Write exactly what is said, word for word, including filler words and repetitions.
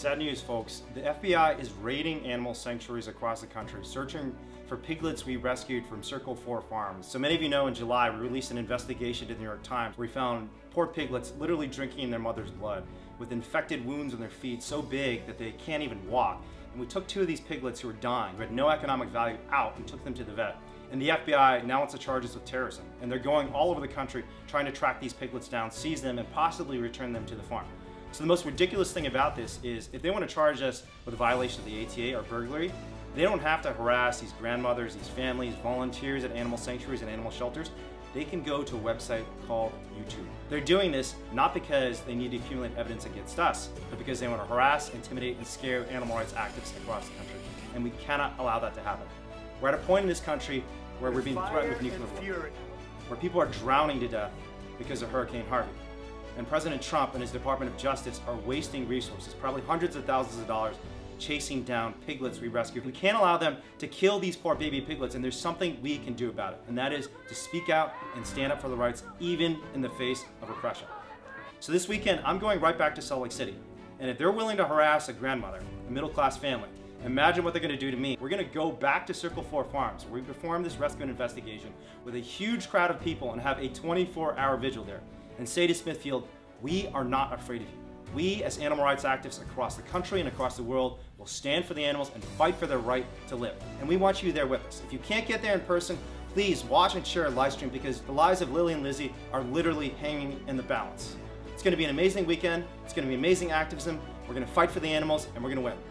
Sad news, folks. The F B I is raiding animal sanctuaries across the country, searching for piglets we rescued from Circle Four Farms. So many of you know in July, we released an investigation to the New York Times where we found poor piglets literally drinking their mother's blood with infected wounds on their feet so big that they can't even walk. And we took two of these piglets who were dying, who had no economic value, out and took them to the vet. And the F B I now wants to charge us with terrorism. And they're going all over the country trying to track these piglets down, seize them, and possibly return them to the farm. So the most ridiculous thing about this is if they want to charge us with a violation of the A T A or burglary, they don't have to harass these grandmothers, these families, volunteers at animal sanctuaries and animal shelters. They can go to a website called YouTube. They're doing this not because they need to accumulate evidence against us, but because they want to harass, intimidate, and scare animal rights activists across the country. And we cannot allow that to happen. We're at a point in this country where we're being threatened with nuclear war, where people are drowning to death because of Hurricane Harvey. And President Trump and his Department of Justice are wasting resources, probably hundreds of thousands of dollars, chasing down piglets we rescued. We can't allow them to kill these poor baby piglets, and there's something we can do about it, and that is to speak out and stand up for the rights, even in the face of repression. So this weekend, I'm going right back to Salt Lake City, and if they're willing to harass a grandmother, a middle-class family, imagine what they're going to do to me. We're going to go back to Circle Four Farms, where we perform this rescue and investigation with a huge crowd of people and have a twenty-four hour vigil there, and say to Smithfield, we are not afraid of you. We, as animal rights activists across the country and across the world, will stand for the animals and fight for their right to live. And we want you there with us. If you can't get there in person, please watch and share a live stream, because the lives of Lily and Lizzie are literally hanging in the balance. It's going to be an amazing weekend. It's going to be amazing activism. We're going to fight for the animals, and we're going to win.